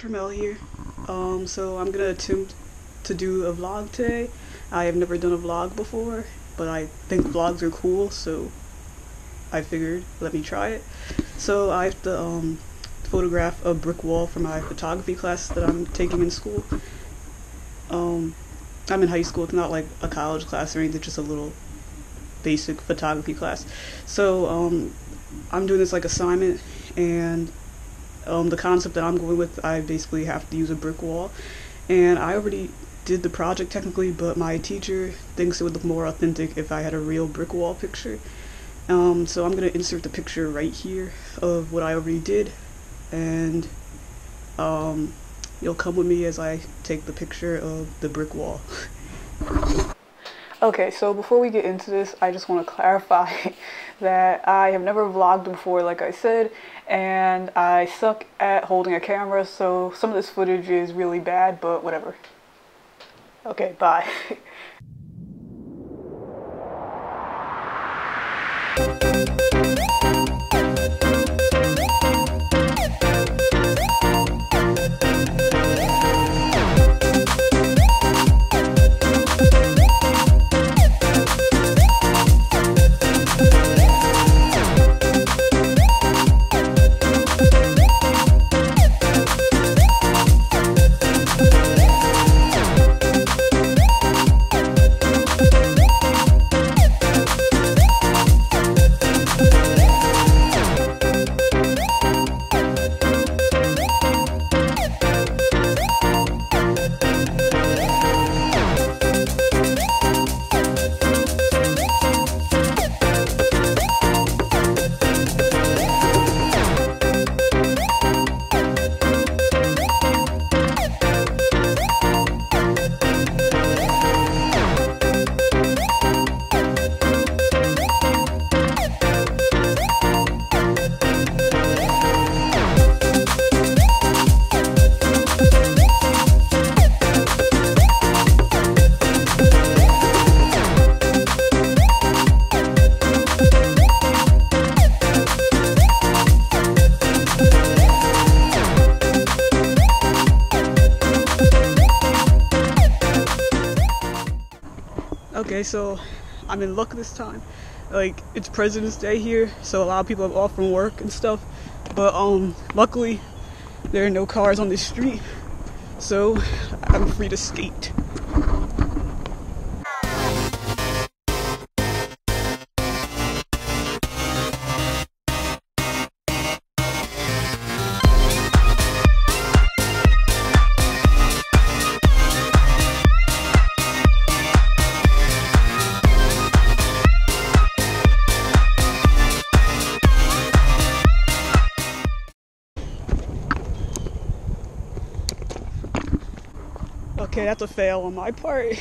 Tramel here. So I'm gonna attempt to do a vlog today. I have never done a vlog before, but I think vlogs are cool, so I figured let me try it. So I have to photograph a brick wall for my photography class that I'm taking in school. I'm in high school. It's not like a college class or anything, just a little basic photography class. So I'm doing this like assignment, and the concept that I'm going with, I basically have to use a brick wall, and I already did the project technically, but my teacher thinks it would look more authentic if I had a real brick wall picture. So I'm going to insert the picture right here of what I already did, and you'll come with me as I take the picture of the brick wall. Okay, so before we get into this, I just want to clarify that I have never vlogged before, like I said, and I suck at holding a camera, so some of this footage is really bad, but whatever. Okay, bye. Okay, so I'm in luck this time. Like, it's President's Day here, so a lot of people have off from work and stuff, but luckily there are no cars on this street, so I'm free to skate. Okay, that's a fail on my part.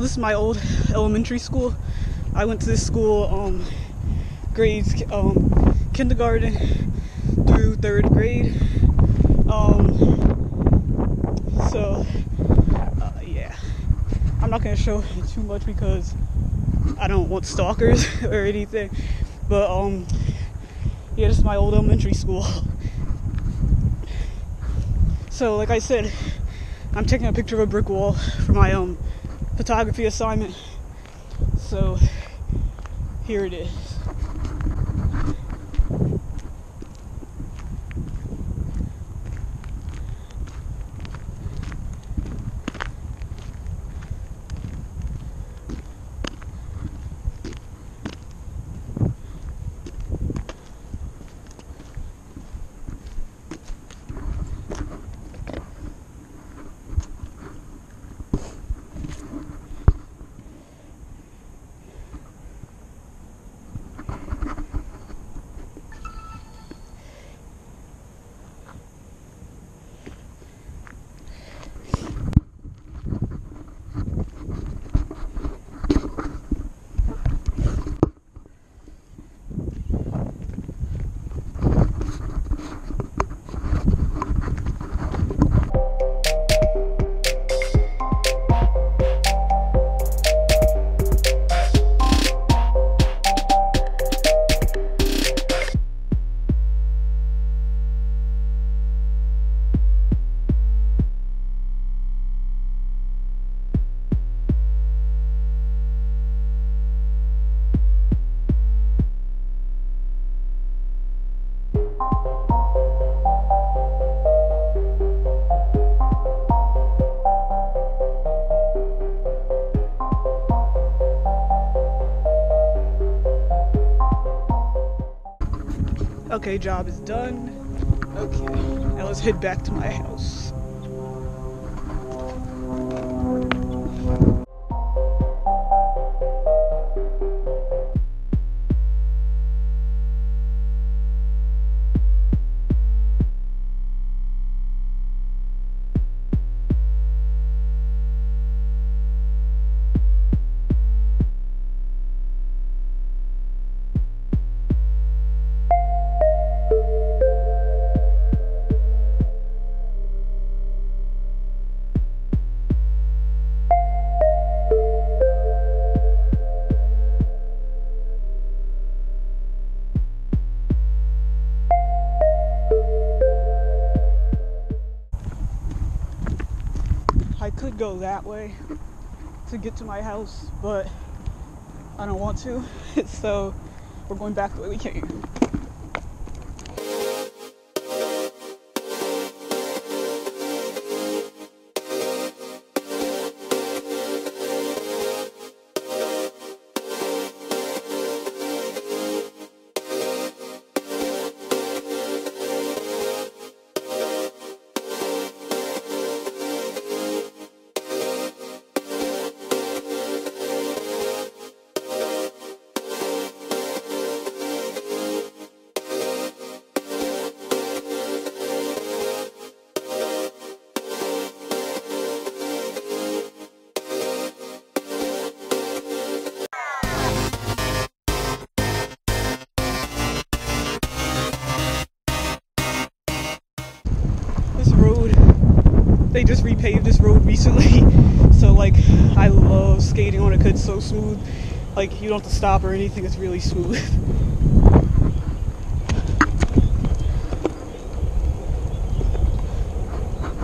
So this is my old elementary school. I went to this school grades kindergarten through third grade. Yeah, I'm not gonna show too much because I don't want stalkers or anything. But yeah, this is my old elementary school. So like I said, I'm taking a picture of a brick wall for my photography assignment. So here it is. Okay, job is done. Okay, now let's head back to my house. Could go that way to get to my house, but I don't want to, so we're going back the way we came. They just repaved this road recently, so like I love skating on it because it's so smooth. Like you don't have to stop or anything, it's really smooth.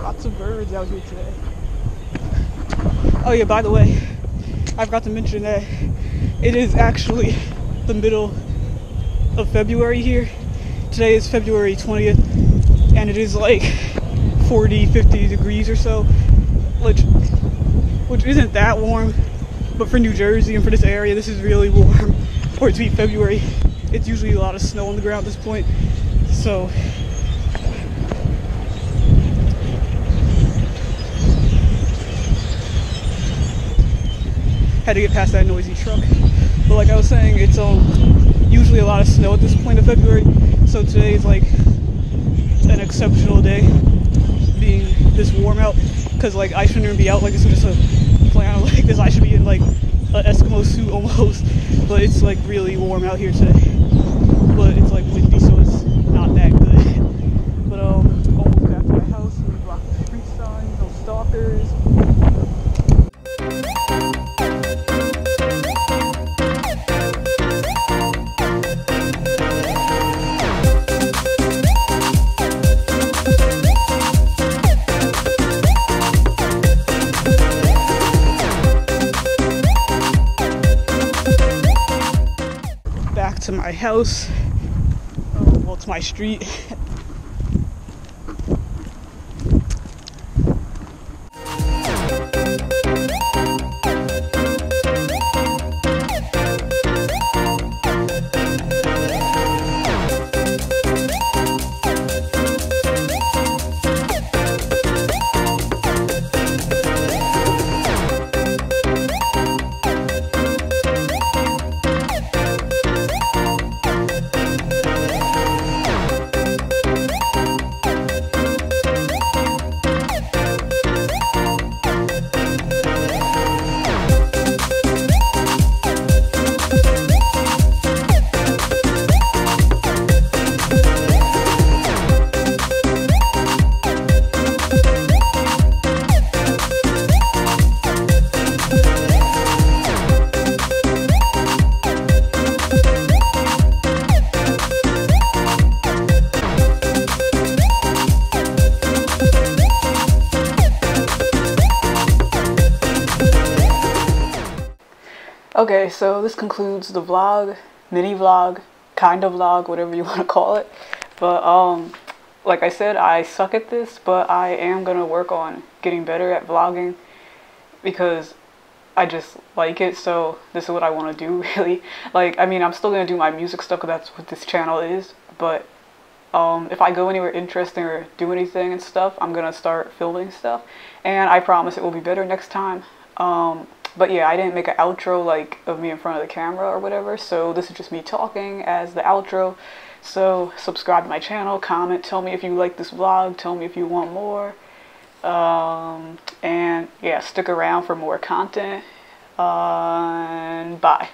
Lots of birds out here today. Oh yeah, by the way, I forgot to mention that it is actually the middle of February here. Today is February 20th and it is like 40-50 degrees or so, which isn't that warm, but for New Jersey and for this area, this is really warm for it to be February. It's usually a lot of snow on the ground at this point, so had to get past that noisy truck. But like I was saying, it's usually a lot of snow at this point of February, so today is like an exceptional day being this warm out, because like I shouldn't even be out. Like it's just a why I'm like this. I should be in like an Eskimo suit almost, but it's like really warm out here today. But it's like windy, so it's not that good. But almost back to my house. We blocked the street signs, no stalkers. To my house, well, it's my street. Okay, so this concludes the vlog, mini vlog, kind of vlog, whatever you want to call it. But like I said, I suck at this, but I am gonna work on getting better at vlogging because I just like it. So this is what I want to do, really. Like, I mean, I'm still gonna do my music stuff because that's what this channel is. But if I go anywhere interesting or do anything and stuff, I'm gonna start filming stuff, and I promise it will be better next time. But yeah, I didn't make an outro like of me in front of the camera or whatever, so this is just me talking as the outro. So subscribe to my channel, comment, tell me if you like this vlog, tell me if you want more. And yeah, stick around for more content. And bye.